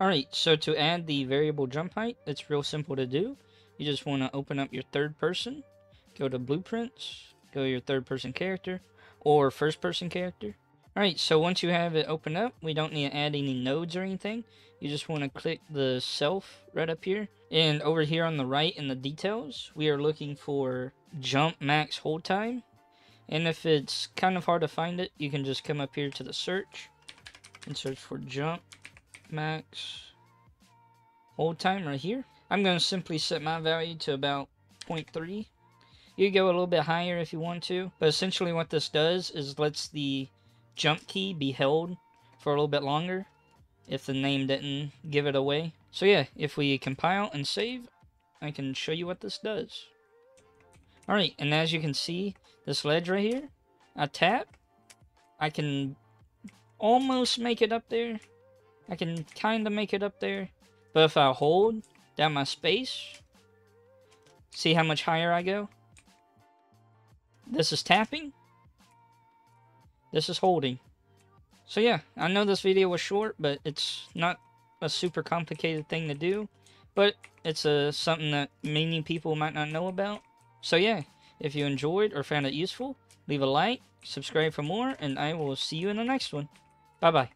Alright, so to add the variable jump height, it's real simple to do. You just want to open up your third person, go to blueprints, go to your third person character, or first person character. Alright, so once you have it open up, we don't need to add any nodes or anything. You just want to click the self right up here. And over here on the right in the details, we are looking for jump max hold time. And if it's kind of hard to find it, you can just come up here to the search and search for jump max hold time right here. I'm going to simply set my value to about 0.3. You go a little bit higher if you want to. But essentially what this does is lets the jump key be held for a little bit longer if the name didn't give it away. So yeah, if we compile and save, I can show you what this does. Alright, and as you can see, this ledge right here, I tap, I can almost make it up there, I can kind of make it up there, but if I hold down my space, see how much higher I go? This is tapping. This is holding. So yeah, I know this video was short, but it's not a super complicated thing to do, but it's something that many people might not know about. So yeah, if you enjoyed or found it useful, leave a like, subscribe for more, and I will see you in the next one. Bye-bye.